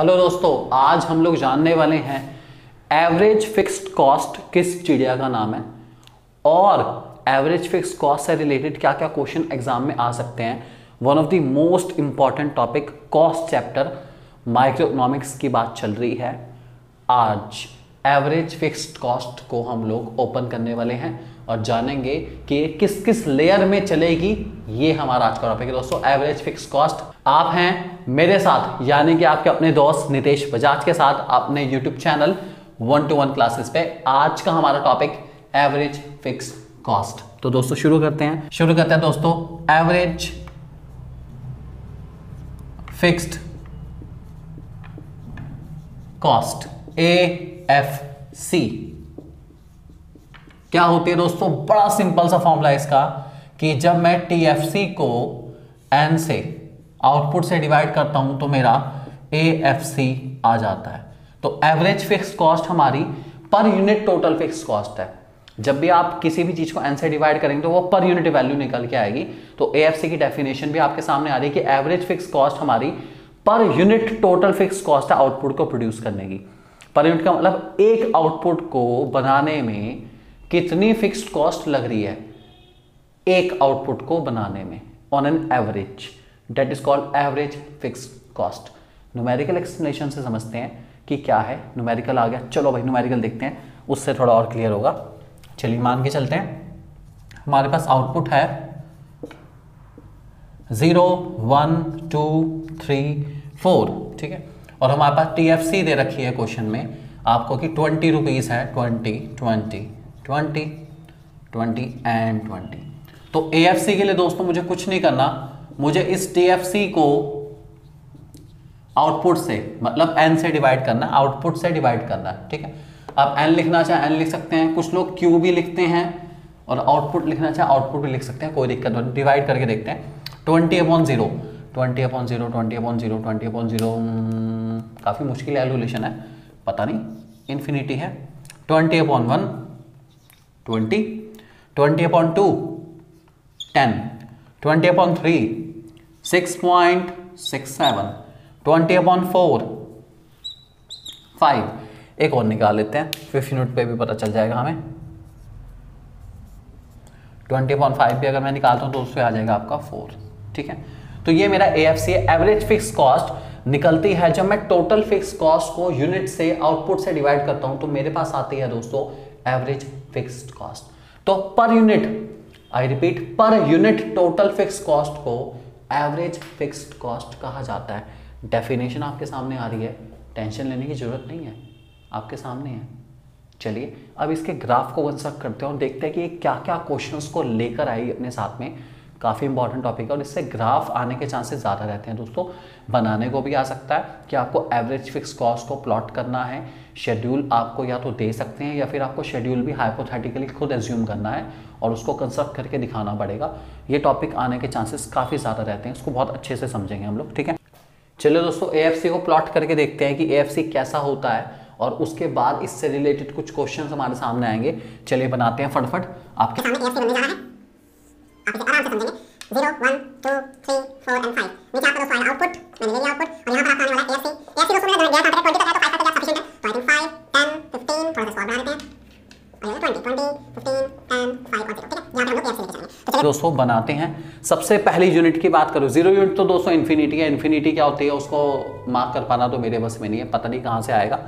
Hello दोस्तों, आज हम लोग जानने वाले हैं एवरेज फिक्स्ड कॉस्ट किस चिड़िया का नाम है और एवरेज फिक्स्ड कॉस्ट से रिलेटेड क्या क्या क्वेश्चन एग्जाम में आ सकते हैं। One of the most important topic cost chapter micro economics की बात चल रही है। आज एवरेज फिक्स्ड कॉस्ट को हम लोग ओपन करने वाले हैं और जानेंगे कि किस किस लेयर में चलेगी। ये हमारा आज का टॉपिक है दोस्तों, एवरेज फिक्स कॉस्ट। आप हैं मेरे साथ यानी कि आपके अपने दोस्त नितेश बजाज के साथ अपने YouTube channel one to one classes पे। आज का हमारा टॉपिक एवरेज फिक्स कॉस्ट। तो दोस्तों शुरू करते हैं दोस्तों। एवरेज फिक्स्ड कॉस्ट AFC क्या होती है दोस्तों? बड़ा सिंपल सा फॉर्मूला है इसका कि जब मैं TFC को N से आउटपुट से डिवाइड करता हूं तो मेरा AFC आ जाता है। तो एवरेज फिक्स्ड कॉस्ट हमारी per unit total fixed cost है। जब भी आप किसी भी चीज को N से डिवाइड करेंगे तो वो पर यूनिट वैल्यू निकल के आएगी। तो AFC की डेफिनेशन भी आपके सामने आ रही है कि एवरेज फिक्स्ड कॉस्ट हमारी per unit total fixed cost है आउटपुट को प्रोड्यूस करने की। पर यूनिट का मतलब एक आउटपुट को बनाने में कितनी फिक्स्ड कॉस्ट लग रही है एक आउटपुट को बनाने में on an average, that is called average fixed cost. Numerical explanation से समझते हैं कि क्या है। न्यूमेरिकल आ गया, चलो भाई न्यूमेरिकल देखते हैं, उससे थोड़ा और क्लियर होगा। चलिए मान के चलते हैं हमारे पास आउटपुट है 0, 1, 2, 3, 4, ठीक है। और हमारे पास TFC दे रखी है क्वेश्चन में आपको कि 20 रुपीज़ है, 20, 20, 20, 20 एंड 20। तो AFC के लिए दोस्तों मुझे कुछ नहीं करना, मुझे इस TFC को आउटपुट से मतलब N से डिवाइड करना है, आउटपुट से डिवाइड करना है, ठीक है। आप N लिखना चाहे N लिख सकते हैं, कुछ लोग Q भी लिखते हैं और आउटपुट लिखना चाहे आउटपुट भी लिख सकते हैं, कोई दिक्कत नहीं। डिवाइड करके देखते हैं 20/0, 20/0, 20/0, 20/0, 20/0। काफ़ी मुश्किल एलुलेशन है, पता नहीं, इन्फिनिटी है। 20/1, 20, 20/2, 10, 20/3, 6.67, 20/4, 5। एक और निकाल लेते हैं, 5th यूनिट पे भी पता चल जाएगा हमें। 20/5 भी अगर मैं निकालता हूँ तो उससे आ जाएगा आपका 4, ठीक है। तो ये मेरा AFC है। एवरेज फिक्स्ड कॉस्ट निकलती है जब मैं टोटल फिक्स्ड कॉस्ट को यूनिट से आउटपुट से डिवाइड करता हूं तो मेरे पास आती है दोस्तों एवरेज फिक्स्ड कॉस्ट। तो per unit, I repeat, per unit total fixed cost को एवरेज फिक्स्ड कॉस्ट कहा जाता है। डेफिनेशन आपके सामने आ रही है, टेंशन लेने की जरूरत नहीं है, आपके सामने है। चलिए अब इसके ग्राफ को कंस्ट्रक्ट करते हैं और देखते हैं कि क्या क्या क्वेश्चंस को लेकर आएगी अपने साथ में। काफ़ी इंपॉर्टेंट टॉपिक है और इससे ग्राफ आने के चांसेस ज़्यादा रहते हैं दोस्तों। बनाने को भी आ सकता है कि आपको एवरेज फिक्स्ड कॉस्ट को प्लॉट करना है। शेड्यूल आपको या तो दे सकते हैं या फिर आपको शेड्यूल भी हाइपोथेटिकली खुद एज्यूम करना है और उसको कंस्ट्रक्ट करके दिखाना पड़ेगा। ये टॉपिक आने के चांसेस काफ़ी ज़्यादा रहते हैं, उसको बहुत अच्छे से समझेंगे हम लोग, ठीक है। चलो दोस्तों AFC को प्लॉट करके देखते हैं कि AFC कैसा होता है और उसके बाद इससे रिलेटेड कुछ क्वेश्चन हमारे सामने आएंगे। चलिए बनाते हैं फटाफट आपके सामने। 0, 1, 2, 3, 4 एंड 5 नीचे आपको फाइल आउटपुट, मैंने ये आउटपुट और यहाँ पर आपका आने वाला AFC। AFC दोस्तों मैंने गया था, मैंने 20 का था, 5 का था, सफिशिएंट है। तो आई थिंक 5, 10, 15 थोड़ा सा स्मॉल बना लेते हैं, और 20, 20, 15 एंड 5 और 0, ठीक है। यहाँ पर हम लोग AFC लेके जाएंगे। तो दोस्तों बनाते हैं। सबसे पहली यूनिट की बात करूँ, 0 यूनिट तो दोस्तों इन्फिनिटी है। इन्फिनिटी क्या होती है उसको मार्क कर पाना तो मेरे बस में नहीं है, पता नहीं कहाँ से आएगा।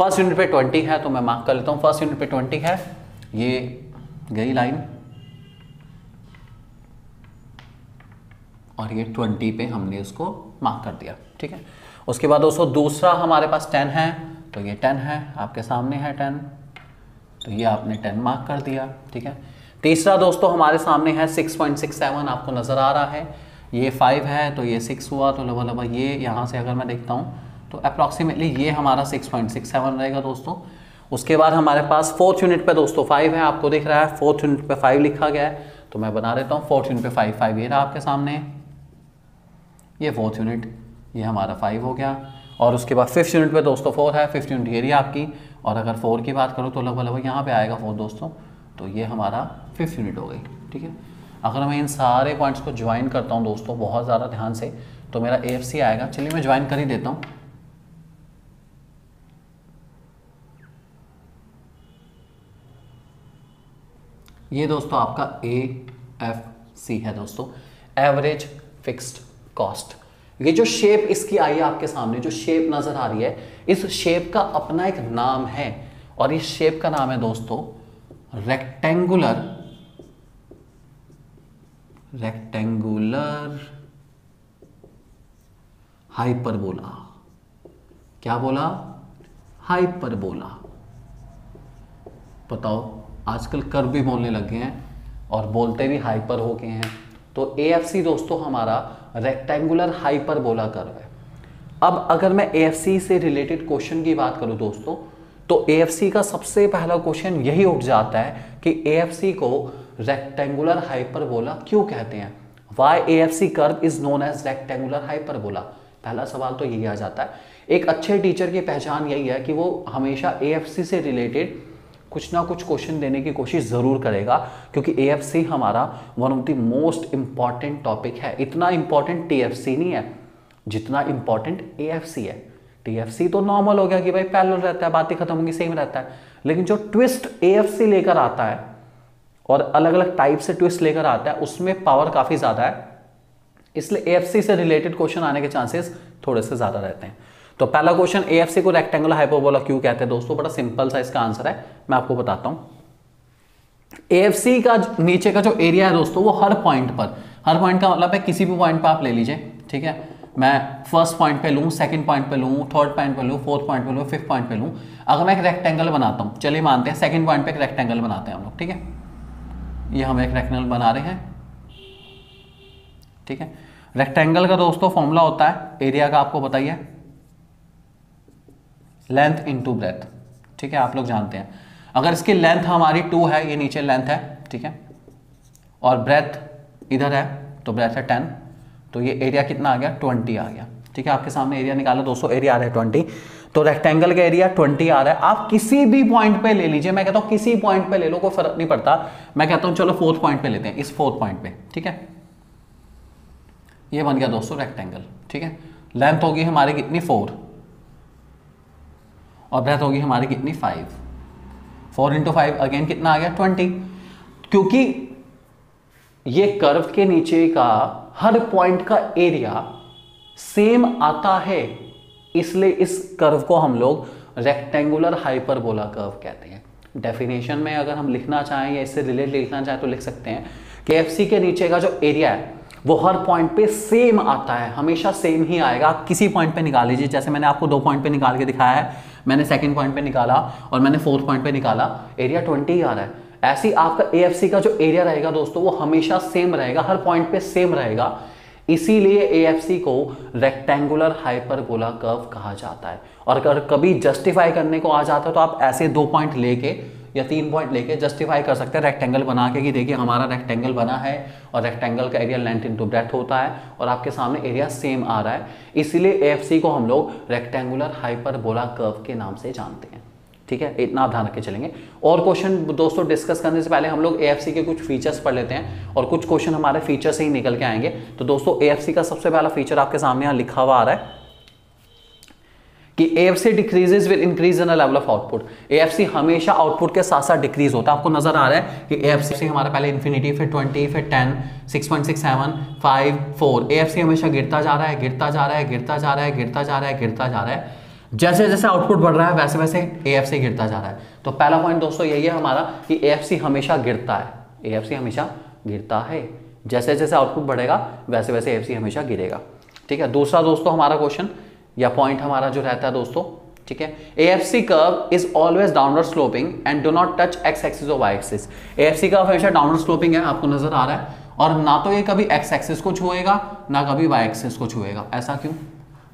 1st यूनिट पे 20 है तो मैं मार्क कर लेता हूँ। 1st यूनिट पे 20 है, ये गई लाइन और ये 20 पे हमने उसको मार्क कर दिया, ठीक है। उसके बाद दोस्तों दूसरा हमारे पास 10 है तो ये 10 है, आपके सामने है 10, तो ये आपने 10 मार्क कर दिया, ठीक है। तीसरा दोस्तों हमारे सामने है 6.67, आपको नज़र आ रहा है। ये 5 है तो ये 6 हुआ, तो लगभग ये यहाँ से अगर मैं देखता हूँ तो अप्रॉक्सीमेटली ये हमारा 6.67 रहेगा दोस्तों। उसके बाद हमारे पास 4th यूनिट पे दोस्तों 5 है, आपको दिख रहा है 4th यूनिट पे 5 लिखा गया है तो मैं बना देता हूँ 4th यूनिट पे 5, 5 ये रहा आपके सामने, ये 4th यूनिट, ये हमारा 5 हो गया। और उसके बाद 5th यूनिट पे दोस्तों 4 है, 5th यूनिट ये रही आपकी, और अगर 4 की बात करूँ तो लगभग यहाँ पे आएगा 4 दोस्तों, तो ये हमारा 5th यूनिट हो गई, ठीक है। अगर मैं इन सारे पॉइंट्स को ज्वाइन करता हूँ दोस्तों बहुत ज़्यादा ध्यान से तो मेरा AFC आएगा। चलिए मैं ज्वाइन कर ही देता हूँ। ये दोस्तों आपका AFC है दोस्तों, एवरेज फिक्स्ड कॉस्ट। ये जो शेप इसकी आई है आपके सामने, जो शेप नजर आ रही है, इस शेप का अपना एक नाम है और इस शेप का नाम है दोस्तों रेक्टेंगुलर हाइपरबोला। क्या बोला? हाइपरबोला। बताओ, आजकल कर्व भी बोलने लगे हैं और बोलते भी हाइपर हो गए हैं। तो AFC दोस्तों हमारा रेक्टेंगुलर हाइपरबोला कर्व है। अब अगर मैं AFC से रिलेटेड क्वेश्चन की बात करूं दोस्तों, तो AFC का सबसे पहला क्वेश्चन यही उठ जाता है कि AFC को रेक्टेंगुलर हाइपरबोला क्यों कहते हैं। Why AFC curve is known as rectangular hyperbola. पहला सवाल तो यही आ जाता है। एक अच्छे टीचर की पहचान यही है कि वो हमेशा AFC से रिलेटेड कुछ ना कुछ क्वेश्चन देने की कोशिश जरूर करेगा, क्योंकि AFC हमारा one of the most important topic है। इतना इंपॉर्टेंट TFC नहीं है जितना इंपॉर्टेंट AFC है। TFC तो नॉर्मल हो गया कि भाई पैरेलल रहता है, बातें खत्म होंगी, सेम रहता है। लेकिन जो ट्विस्ट AFC लेकर आता है और अलग अलग टाइप से ट्विस्ट लेकर आता है, उसमें पावर काफी ज्यादा है, इसलिए AFC से रिलेटेड क्वेश्चन आने के चांसेस थोड़े से ज्यादा रहते हैं। तो पहला क्वेश्चन AFC को रेक्टेंगुलर हाइपरबोला क्यों कहते हैं दोस्तों, बड़ा सिंपल सा इसका आंसर है, मैं आपको बताता हूं। AFC का नीचे का जो एरिया है दोस्तों, वो हर पॉइंट पर, हर पॉइंट का मतलब है किसी भी पॉइंट पर आप ले लीजिए, ठीक है, मैं फर्स्ट पॉइंट पे लूं, सेकंड पॉइंट पे लूं, थर्ड पॉइंट पे लूं, फोर्थ पॉइंट पे लूं, फिफ्थ पॉइंट पे लूं, अगर मैं एक रेक्टेंगल बनाता हूं, चलिए मानते हैं सेकंड पॉइंट पे एक रेक्टेंगल बनाते हैं हम लोग, ठीक है, ये हम एक रेक्टेंगल बना रहे हैं, ठीक है। रेक्टेंगल का दोस्तों फॉर्मूला होता है, एरिया का आपको बताइए, लेंथ इंटू ब्रेथ, ठीक है, आप लोग जानते हैं। अगर इसकी लेंथ हमारी 2 है, ये नीचे लेंथ है, ठीक है, और ब्रेथ इधर है, तो ब्रेथ है 10, तो ये एरिया कितना आ गया, 20 आ गया, ठीक है। आपके सामने एरिया निकाला दोस्तों, एरिया आ रहा है 20, तो रेक्टेंगल का एरिया 20 आ रहा है। आप किसी भी पॉइंट पे ले लीजिए, मैं कहता हूँ किसी पॉइंट पे ले लो, कोई फर्क नहीं पड़ता। मैं कहता हूँ चलो फोर्थ पॉइंट पे लेते हैं, इस फोर्थ पॉइंट पे, ठीक है, ये बन गया दोस्तों रेक्टेंगल, ठीक है। लेंथ होगी हमारी कितनी 4 और ब्रेथ होगी हमारी कितनी 5, 4 इंटू 5 अगेन कितना आ गया 20। क्योंकि ये कर्व के नीचे का हर पॉइंट का एरिया सेम आता है, इसलिए इस कर्व को हम लोग रेक्टेंगुलर हाइपरबोला कर्व कहते हैं। डेफिनेशन में अगर हम लिखना चाहें या इससे रिलेटेड लिखना चाहें तो लिख सकते हैं कि AFC के नीचे का जो एरिया है वो हर पॉइंट पे सेम आता है, हमेशा सेम ही आएगा। आप किसी पॉइंट पे निकाल लीजिए, जैसे मैंने आपको 2 पॉइंट पे निकाल के दिखाया है, मैंने सेकंड पॉइंट पे निकाला और मैंने फोर्थ पॉइंट पे निकाला, एरिया 20 आ रहा है। ऐसे ही आपका AFC का जो एरिया रहेगा दोस्तों, वो हमेशा सेम रहेगा, हर पॉइंट पे सेम रहेगा, इसीलिए AFC को रेक्टेंगुलर हाइपरबोला कर्व कहा जाता है। और अगर कभी जस्टिफाई करने को आ जाता है तो आप ऐसे 2 पॉइंट लेके या 3 पॉइंट लेके जस्टिफाई कर सकते हैं रेक्टेंगल बना के, कि देखिए हमारा रेक्टेंगल बना है और रेक्टेंगल का एरिया लेंथ इनटू ब्रेथ होता है और आपके सामने एरिया सेम आ रहा है, इसीलिए AFC को हम लोग रेक्टेंगुलर हाइपरबोला कर्व के नाम से जानते हैं, ठीक है। इतना आप ध्यान रख के चलेंगे। और क्वेश्चन दोस्तों डिस्कस करने से पहले हम लोग AFC के कुछ फीचर्स पढ़ लेते हैं और कुछ क्वेश्चन हमारे फीचर से ही निकल के आएंगे। तो दोस्तों AFC का सबसे पहला फीचर आपके सामने यहाँ लिखा हुआ आ रहा है कि AFC decreases with increase in the level of output. AFC हमेशा आउटपुट के साथ साथ डिक्रीज होता है। आपको नजर आ रहा है कि AFC हमारा पहले इन्फिनिटी, फिर 20, फिर 10, 6.67, 5, 4। AFC हमेशा गिरता जा रहा है, गिरता जा रहा है, गिरता जा रहा है, गिरता जा रहा है, गिरता जा रहा है। जैसे जैसे आउटपुट बढ़ रहा है वैसे वैसे AFC गिरता जा रहा है। तो पहला पॉइंट दोस्तों यही है हमारा कि AFC हमेशा गिरता है, AFC हमेशा गिरता है, जैसे जैसे आउटपुट बढ़ेगा वैसे वैसे AFC हमेशा गिरेगा, ठीक है। दूसरा दोस्तों हमारा क्वेश्चन या पॉइंट हमारा जो रहता है दोस्तों, ठीक है, AFC curve is always downward sloping and do not touch X axis और वाई एक्सिस। AFC कर्व हमेशा डाउनवर्ड स्लोपिंग है, आपको नजर आ रहा है, और ना तो ये कभी एक्स एक्सिस को छुएगा ना कभी वाई एक्सिस को छुएगा। ऐसा क्यों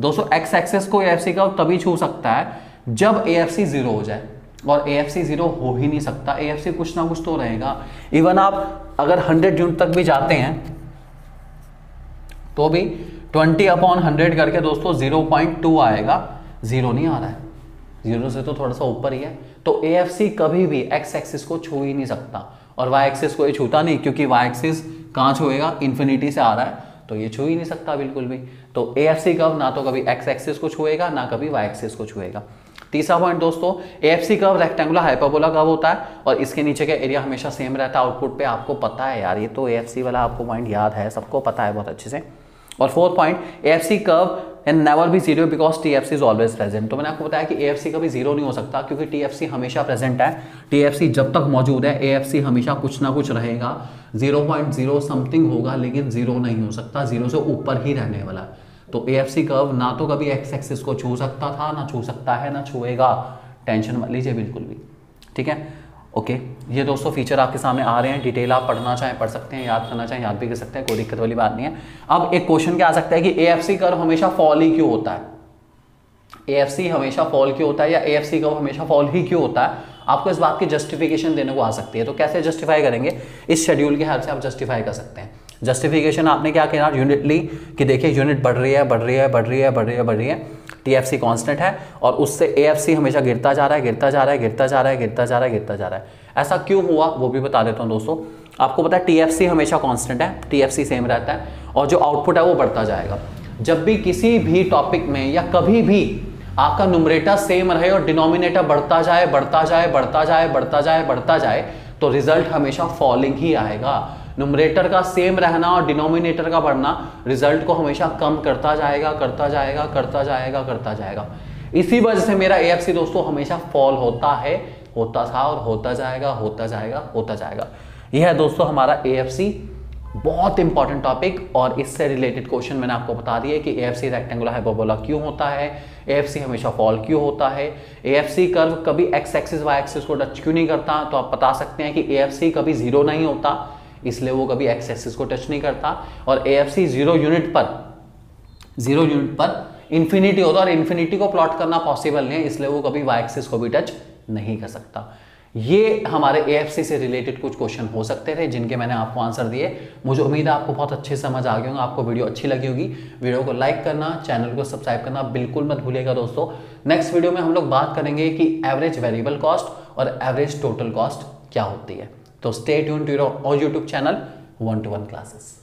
दोस्तों? एक्स एक्सिस को AFC कर्व तभी छू सकता है जब AFC 0 हो जाए, और AFC 0 हो ही नहीं सकता। AFC कुछ ना कुछ तो रहेगा। इवन आप अगर 100 यूनिट तक भी जाते हैं तो भी 20/100 करके दोस्तों 0.2 आएगा, 0 नहीं आ रहा है, 0 से तो थोड़ा सा ऊपर ही है। तो AFC कभी भी एक्स एक्सिस को छू ही नहीं सकता और वाई एक्सिस को ये छूता नहीं, क्योंकि वाई एक्सिस कहाँ छूएगा, इन्फिनिटी से आ रहा है, तो ये छू ही नहीं सकता बिल्कुल भी। तो AFC कर्व ना तो कभी एक्स एक्सिस को छूएगा ना कभी वाई एक्सिस को छूएगा। तीसरा पॉइंट दोस्तों, AFC curve rectangular hyperbola curve होता है और इसके नीचे का एरिया हमेशा सेम रहता है आउटपुट पे। आपको पता है यार, ये तो एएफसी वाला आपको पॉइंट याद है, सबको पता है बहुत अच्छे से। और fourth point, AFC curve and never be zero because TFC is always present. तो मैंने आपको बताया कि एएफसी कभी जीरो नहीं हो सकता क्योंकि टीएफसी हमेशा प्रेजेंट है। टीएफसी जब तक मौजूद है एएफसी हमेशा कुछ ना कुछ रहेगा, 0.0 समथिंग होगा लेकिन जीरो नहीं हो सकता, जीरो से ऊपर ही रहने वाला। तो एएफसी कर्व ना तो कभी एक्स एक्सिस को छू सकता था, ना छू सकता है, ना छूएगा, टेंशन मत लीजिए बिल्कुल भी, ठीक है ओके। ये दोस्तों फीचर आपके सामने आ रहे हैं, डिटेल आप पढ़ना चाहें पढ़ सकते हैं, याद करना चाहें याद भी कर सकते हैं, कोई दिक्कत वाली बात नहीं है। अब एक क्वेश्चन क्या आ सकता है कि एएफसी कर्व हमेशा फॉल ही क्यों होता है, एएफसी हमेशा फॉल क्यों होता है या एएफसी कर्व हमेशा फॉल ही क्यों होता है। आपको इस बात की जस्टिफिकेशन देने को आ सकती है, तो कैसे जस्टिफाई करेंगे, इस शेड्यूल के हेल्प से आप जस्टिफाई कर सकते हैं। जस्टिफिकेशन आपने क्या किया, यूनिटली कि देखिए यूनिट बढ़ रही है बढ़ रही है बढ़ रही है बढ़ रही है बढ़ रही है, टीएफसी कांस्टेंट है और उससे एएफसी हमेशा गिरता जा रहा है गिरता जा रहा है गिरता जा रहा है गिरता जा रहा है गिरता जा रहा है। ऐसा क्यों हुआ वो भी बता देता हूँ दोस्तों। आपको पता है टीएफसी हमेशा कांस्टेंट है, टीएफसी सेम रहता है और जो आउटपुट है वो बढ़ता जाएगा। जब भी किसी भी टॉपिक में या कभी भी आपका न्यूमरेटर सेम रहे और डिनोमिनेटर बढ़ता जाए बढ़ता जाए बढ़ता जाए बढ़ता जाए बढ़ता जाए तो रिजल्ट हमेशा फॉलिंग ही आएगा। न्यूमरेटर का सेम रहना और डिनोमिनेटर का बढ़ना रिजल्ट को हमेशा कम करता जाएगा करता जाएगा करता जाएगा करता जाएगा। इसी वजह से मेरा एएफसी दोस्तों हमेशा फॉल होता है, होता था और होता जाएगा होता जाएगा होता जाएगा। यह है दोस्तों हमारा एएफसी, बहुत इंपॉर्टेंट टॉपिक और इससे रिलेटेड क्वेश्चन मैंने आपको बता दिए कि एएफसी रेक्टेंगुलर हाइपरबोला क्यों होता है, एएफसी हमेशा फॉल क्यों होता है, एएफसी कर्व कभी एक्स एक्सिस वाई एक्सिस को टच क्यों नहीं करता। तो आप बता सकते हैं कि एएफसी कभी जीरो नहीं होता इसलिए वो कभी एक्स एक्सिस को टच नहीं करता और एएफसी जीरो यूनिट पर इन्फिनिटी होता है और इन्फिनिटी को प्लॉट करना पॉसिबल नहीं है इसलिए वो कभी वाई एक्सिस को भी टच नहीं कर सकता। ये हमारे एएफसी से रिलेटेड कुछ क्वेश्चन हो सकते थे जिनके मैंने आपको आंसर दिए। मुझे उम्मीद है आपको बहुत अच्छे समझ आ गए होंगे, आपको वीडियो अच्छी लगी होगी। वीडियो को लाइक करना, चैनल को सब्सक्राइब करना बिल्कुल मत भूलिएगा दोस्तों। नेक्स्ट वीडियो में हम लोग बात करेंगे कि एवरेज वेरिएबल कॉस्ट और एवरेज टोटल कॉस्ट क्या होती है। तो stay tuned to your YouTube channel one to one classes.